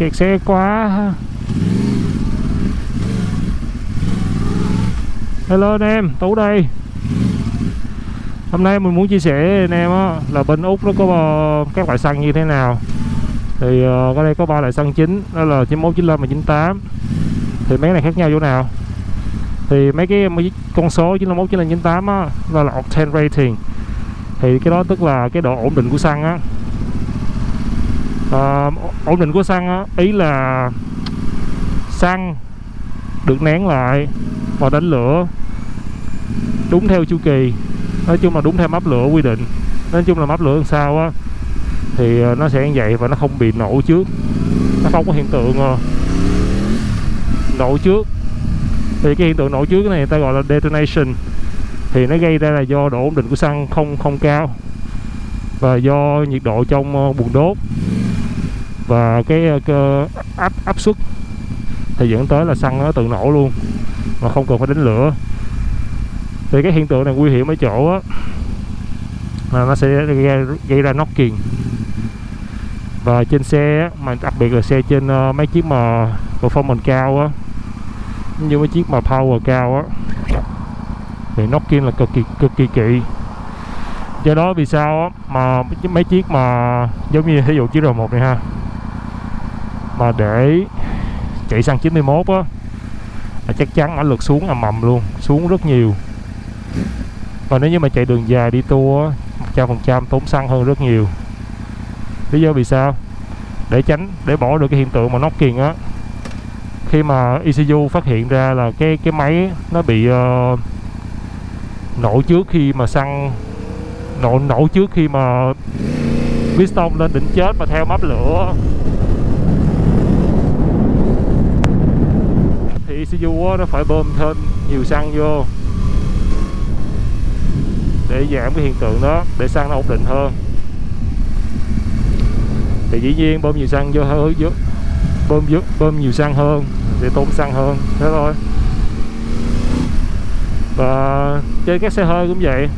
Kẹt xe quá. Hello anh em, Tú đây. Hôm nay mình muốn chia sẻ với anh em á, là bên Úc nó có các loại xăng như thế nào. Thì ở đây có 3 loại xăng chính, đó là 91, 95 và 98. Thì mấy này khác nhau chỗ nào? Thì mấy cái con số 91, 95, 98 á, đó là octane rating. Thì cái đó tức là cái độ ổn định của xăng á. Ổn định của xăng á, ý là xăng được nén lại và đánh lửa đúng theo chu kỳ, nói chung là đúng theo máp lửa quy định, nói chung là máp lửa làm sao á thì nó sẽ như vậy, và nó không bị nổ trước, nó không có hiện tượng nổ trước. Thì cái hiện tượng nổ trước này người ta gọi là detonation, thì nó gây ra là do độ ổn định của xăng không cao, và do nhiệt độ trong buồng đốt và cái áp suất thì dẫn tới là xăng nó tự nổ luôn mà không cần phải đánh lửa. Thì cái hiện tượng này nguy hiểm ở chỗ á, là nó sẽ gây ra knocking. Và trên xe á, mà đặc biệt là xe trên mấy chiếc mà performance cao á, như mấy chiếc mà power cao á, thì knocking là cực kỳ kỵ. Do đó vì sao á, mà mấy chiếc mà giống như ví dụ chiếc R1 này ha, mà để chạy xăng 91 á, chắc chắn mã lực xuống ầm ầm luôn, xuống rất nhiều. Và nếu như mà chạy đường dài đi tour 100% tốn xăng hơn rất nhiều. Lý do vì sao? Để bỏ được cái hiện tượng mà knocking á, khi mà ECU phát hiện ra là cái máy nó bị nổ trước khi mà xăng nổ trước khi mà piston lên đỉnh chết mà theo máp lửa, thì ECU nó phải bơm thêm nhiều xăng vô để giảm cái hiện tượng đó, để xăng nó ổn định hơn. Thì dĩ nhiên bơm nhiều xăng vô hơi bơm nhiều xăng hơn để tốn xăng hơn, thế thôi. Và trên các xe hơi cũng vậy,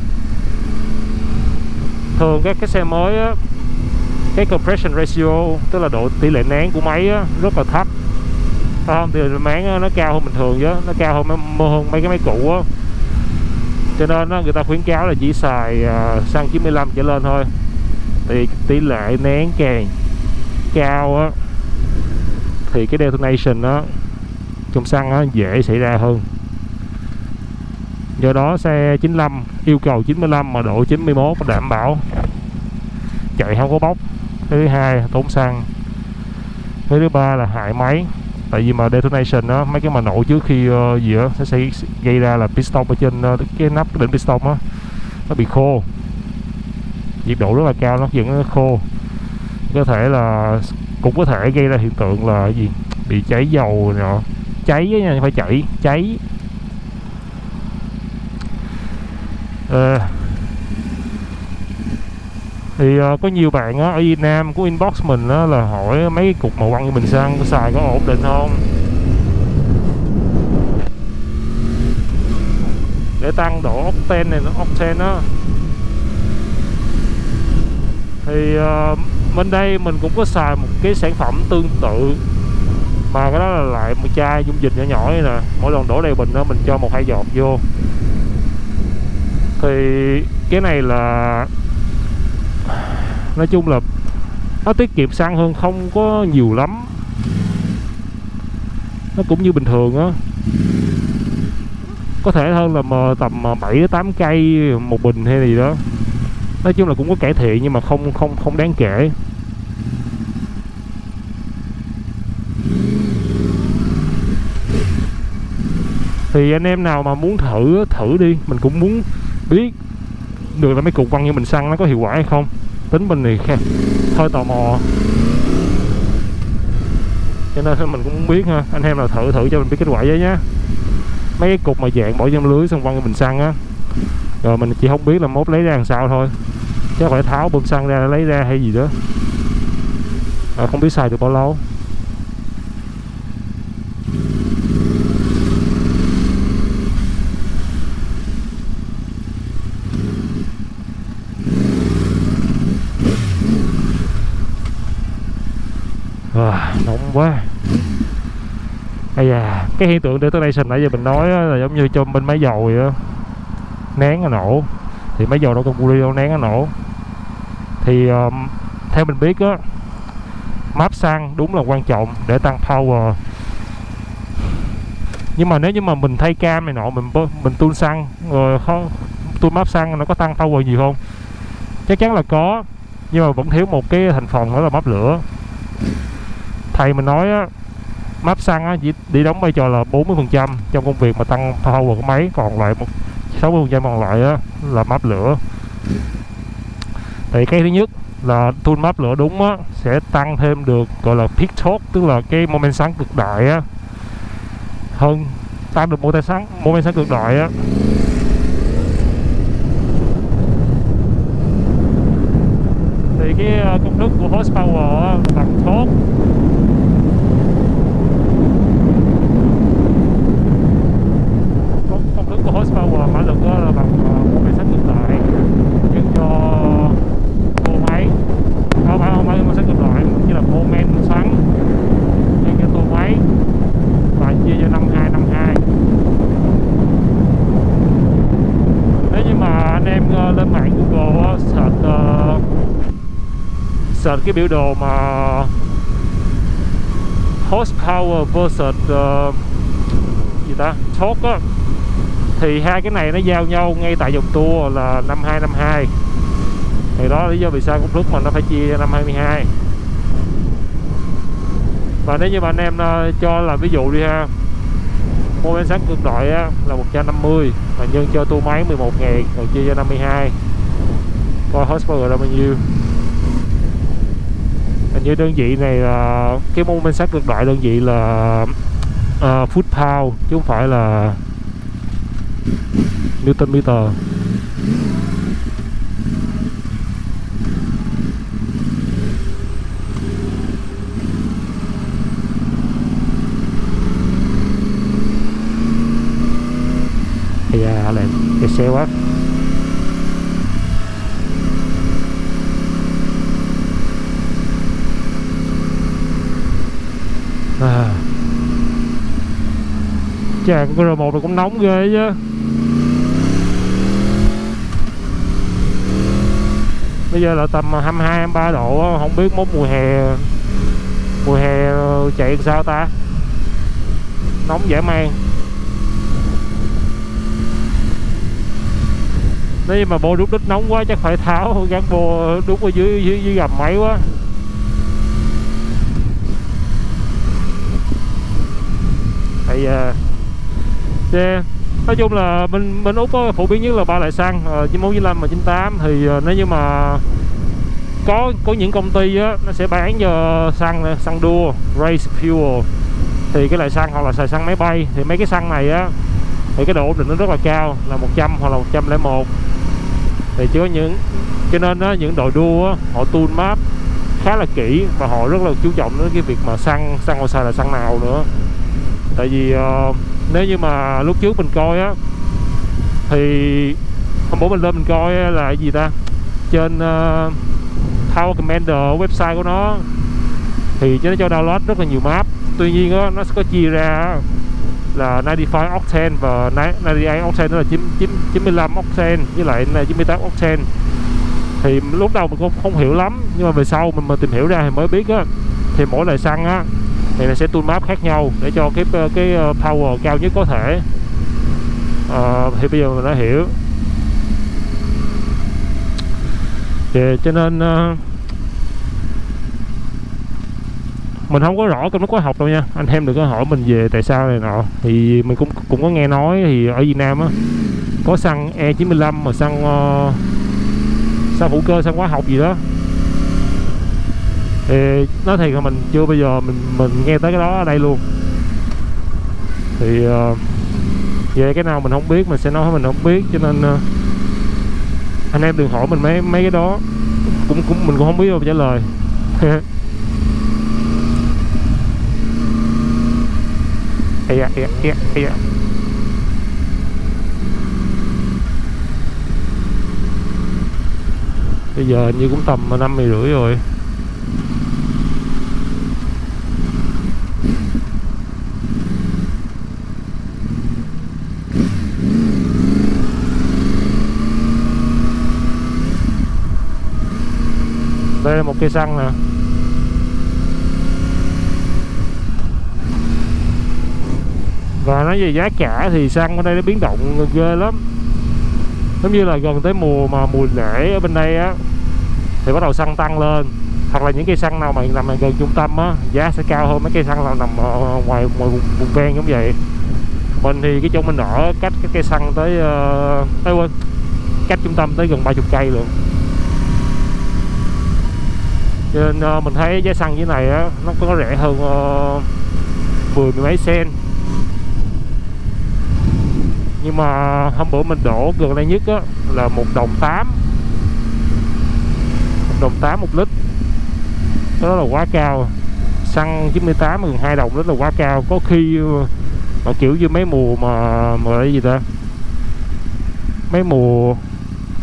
thường các cái xe mới á, cái compression ratio tức là độ tỷ lệ nén của máy á, rất là thấp. Không, tỷ lệ nén nó cao hơn bình thường chứ, nó cao hơn mấy cái máy cũ á. Cho nên đó, người ta khuyến cáo là chỉ xài xăng 95 trở lên thôi. Thì tỷ lệ nén càng cao á, thì cái detonation đó trong xăng á, dễ xảy ra hơn. Do đó xe 95 yêu cầu 95 mà độ 91 đảm bảo chạy không có bốc. Thứ hai tốn xăng, thứ ba là hại máy. Tại vì mà detonation đó, mấy cái mà nổ trước khi giữa sẽ gây ra là piston ở trên cái nắp đỉnh piston đó, nó bị khô, nhiệt độ rất là cao nó dẫn nó khô, có thể là cũng có thể gây ra hiện tượng là gì, bị cháy dầu nọ, cháy nha, phải chảy cháy. Thì có nhiều bạn ở Việt Nam của inbox mình đó, là hỏi mấy cái cục màu quăng như bình xăng có xài có ổn định không, để tăng độ octane này, octane đó. Thì bên đây mình cũng có xài một cái sản phẩm tương tự, mà cái đó là lại một chai dung dịch nhỏ nhỏ này nè, mỗi lần đổ đầy bình đó mình cho 1-2 giọt vô. Thì cái này là nói chung là nó tiết kiệm xăng hơn, không có nhiều lắm, nó cũng như bình thường á, có thể hơn là tầm 7-8 cây một bình hay gì đó. Nói chung là cũng có cải thiện nhưng mà không đáng kể. Thì anh em nào mà muốn thử đi, mình cũng muốn biết được là mấy cục quăng như mình xăng nó có hiệu quả hay không. Tính mình thì hơi tò mò, cho nên mình cũng muốn biết ha. Anh em nào thử cho mình biết kết quả với nhé. Mấy cái cục mà dạng bỏ trong lưới xong quăng bình xăng á, rồi mình chỉ không biết là mốt lấy ra làm sao thôi, chứ phải tháo bơm xăng ra lấy ra hay gì đó, không biết xài được bao lâu. nóng quá. Ây da, cái hiện tượng detonation nãy giờ mình nói là giống như trong bên máy dầu vậy đó. Nén nó nổ. Thì máy dầu đâu có culi đâu nén nó nổ. Thì theo mình biết á, map xăng đúng là quan trọng để tăng power. Nhưng mà nếu như mà mình thay cam này nọ, mình tun xăng rồi không, tun map xăng nó có tăng power gì không? Chắc chắn là có, nhưng mà vẫn thiếu một cái thành phần đó là map lửa. Thầy mình nói á, map xăng á chỉ đóng vai trò là 40% trong công việc mà tăng power của máy, còn lại 60% còn lại á là map lửa. Thì cái thứ nhất là tool map lửa đúng á sẽ tăng thêm được gọi là peak torque, tức là cái mô men xoắn cực đại á, hơn tăng được mô men xoắn cực đại á. Thì cái công thức của horsepower á, bằng torque. Công thức của horsepower mã lực á, là bằng mô men xoắn cực đại nhân cho mô men loại như là mô men xoắn nhân cho tua máy và chia cho 5252. Nếu như mà anh em lên mạng Google search cái biểu đồ mà horsepower versus gì ta torque á, thì hai cái này nó giao nhau ngay tại dòng tua là 5252. Thì đó là lý do vì sao công thức mà nó phải chia 522. Và nếu như mà anh em cho là ví dụ đi ha, mô men xoắn cực đại á, là 150 và nhân cho tua máy 11.000 rồi chia cho 52, coi horsepower là bao nhiêu. Hình như đơn vị này là cái mô men xoắn cực đại đơn vị là foot pound chứ không phải là newton meter. Là cái xe quá. Chà, con R1 này cũng nóng ghê chứ. Bây giờ là tầm 22-23 độ, không biết mốt mùa hè chạy sao ta. Nóng dã man. Nếu như mà bô đúc đít nóng quá chắc phải tháo gắn bô đúc ở dưới gầm máy quá. Thì nói chung là bên Úc đó, phổ biến nhất là ba loại xăng 94, 95 và 98. Thì nếu như mà có những công ty đó, nó sẽ bán cho xăng đua race fuel, thì cái loại xăng hoặc là xài xăng máy bay. Thì mấy cái xăng này á thì cái độ ổn định nó rất là cao, là 100 hoặc là 101. Thì chứ những cho nên đó, những đội đua đó, họ tool map khá là kỹ và họ rất là chú trọng đến cái việc mà xăng họ xài là xăng nào nữa. Tại vì nếu như mà lúc trước mình coi á, thì hôm bữa mình lên mình coi là cái gì ta, trên Power Commander website của nó thì nó cho download rất là nhiều map. Tuy nhiên đó, nó có chia ra là 95 octane và 98 octane, đó là 95 octane với lại 98 octane. Thì lúc đầu mình cũng không hiểu lắm, nhưng mà về sau mình mà tìm hiểu ra thì mới biết á, thì mỗi loại xăng á thì nó sẽ tool map khác nhau để cho cái power cao nhất có thể. Thì bây giờ mình đã hiểu. Thì cho nên mình không có rõ trong lúc có học đâu nha, anh em đừng có hỏi mình về tại sao này nọ. Thì mình cũng có nghe nói thì ở Việt Nam á có xăng E95 mà xăng hữu cơ, xăng hóa học gì đó. Thì nói thiệt là mình chưa bao giờ mình nghe tới cái đó ở đây luôn. Thì về cái nào mình không biết mình sẽ nói mình không biết, cho nên anh em đừng hỏi mình mấy cái đó, mình cũng không biết đâu trả lời. Bây giờ hình như cũng tầm 5:30 rồi. Đây là một cây xăng nè. Và nói về giá cả thì xăng ở đây nó biến động ghê lắm. Giống như là gần tới mùa mà mùa lễ ở bên đây á thì bắt đầu xăng tăng lên. Hoặc là những cây xăng nào mà nằm gần trung tâm á, giá sẽ cao hơn mấy cây xăng nào nằm ngoài vùng ven giống vậy. Mình thì cái chỗ mình ở cách cái cây xăng tới cách trung tâm tới gần 30 cây luôn. Cho nên mình thấy giá xăng như này á, nó có rẻ hơn 10 mấy sen. Nhưng mà hôm bữa mình đổ gần đây nhất á, là 1 đồng 8 1 lít. Đó là quá cao. Xăng 98 gần 2 đồng rất là quá cao. Có khi mà kiểu như mấy mùa mà cái gì ta, mấy mùa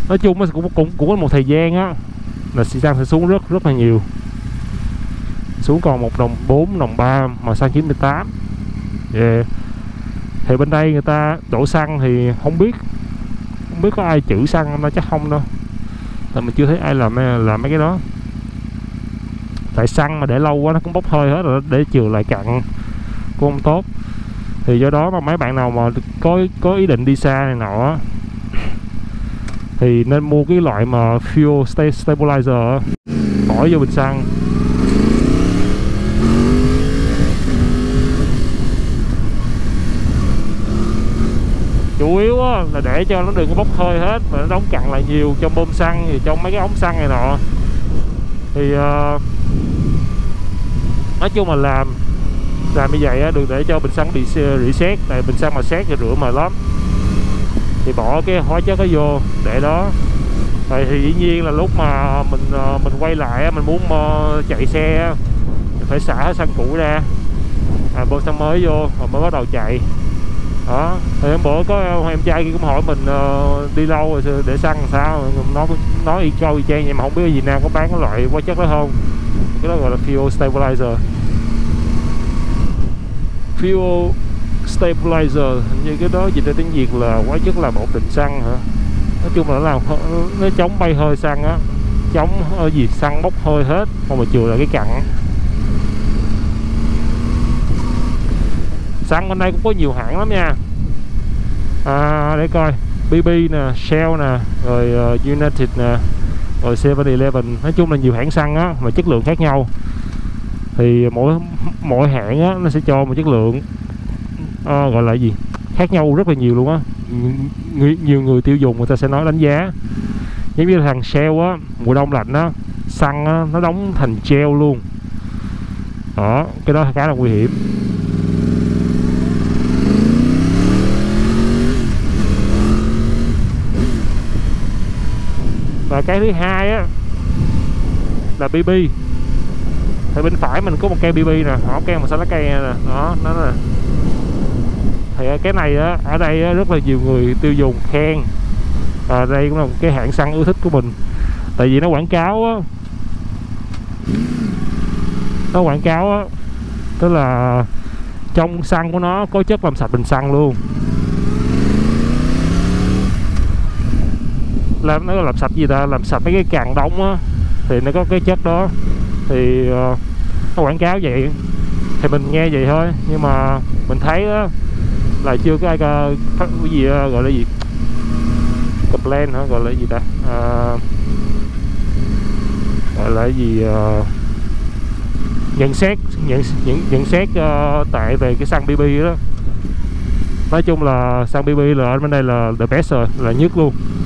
nói chung nó cũng có một thời gian á là xăng sẽ xuống rất là nhiều, xuống còn 1 đồng 4 đồng 3 mà xăng 98. Thì bên đây người ta đổ xăng thì không biết có ai chữ xăng không, chắc không đâu, là mình chưa thấy ai làm mấy cái đó. Tại xăng mà để lâu quá nó cũng bốc hơi hết rồi, để chừa lại cặn cũng không tốt. Thì do đó mà mấy bạn nào mà có ý định đi xa này nọ thì nên mua cái loại mà fuel stabilizer, bỏ vô bình xăng. Chủ yếu á, là để cho nó đừng có bốc hơi hết mà nó đóng cặn lại nhiều trong bơm xăng, thì trong mấy cái ống xăng này nọ. Thì nói chung mà làm như vậy á, đừng để cho bình xăng bị reset. Tại bình xăng mà xét thì rửa mờ lắm, thì bỏ cái hóa chất đó vô để đó. Tại thì dĩ nhiên là lúc mà mình quay lại, mình muốn chạy xe thì phải xả hết xăng cũ ra, bơm xăng mới vô rồi mới bắt đầu chạy đó. Thì hôm bữa có em trai kia cũng hỏi mình đi lâu rồi để xăng sao, nó cũng nói y câu y chang vậy, mà không biết ở Việt Nam có bán cái loại hóa chất đó không. Cái đó gọi là fuel stabilizer. Fuel stabilizer hình như cái đó dịch ra tiếng Việt là quá chất làm ổn định xăng hả. Nói chung là nó làm nó chống bay hơi xăng á, chống gì xăng bốc hơi hết không mà chừa lại cái cặn. Xăng bên đây cũng có nhiều hãng lắm nha. Để coi, BB nè, Shell nè, rồi United nè, rồi 7-Eleven. Nói chung là nhiều hãng xăng á mà chất lượng khác nhau. Thì mỗi hãng á, nó sẽ cho một chất lượng gọi là gì khác nhau rất là nhiều luôn á. Nhiều người tiêu dùng người ta sẽ nói đánh giá. Giống như thằng Shell á, mùa đông lạnh á, xăng á, nó đóng thành gel luôn đó, cái đó khá là nguy hiểm. Và cái thứ hai á là BB. Thì bên phải mình có một cây BB nè, họ cây mà sao lá cây nè, đó nó nè. Thì cái này á, ở đây á, rất là nhiều người tiêu dùng khen. Đây cũng là một cái hãng xăng ưa thích của mình. Tại vì nó quảng cáo á, tức là trong xăng của nó có chất làm sạch bình xăng luôn. Nó làm sạch gì ta, làm sạch mấy cái càng đóng á, thì nó có cái chất đó. Thì nó quảng cáo vậy thì mình nghe vậy thôi, nhưng mà mình thấy đó, là chưa có ai phát cái gì đó, gọi là gì complain hả, gọi là gì ta, gọi là gì nhận xét tại về cái xăng BB đó. Nói chung là xăng BB là ở bên đây là the best rồi, là nhất luôn.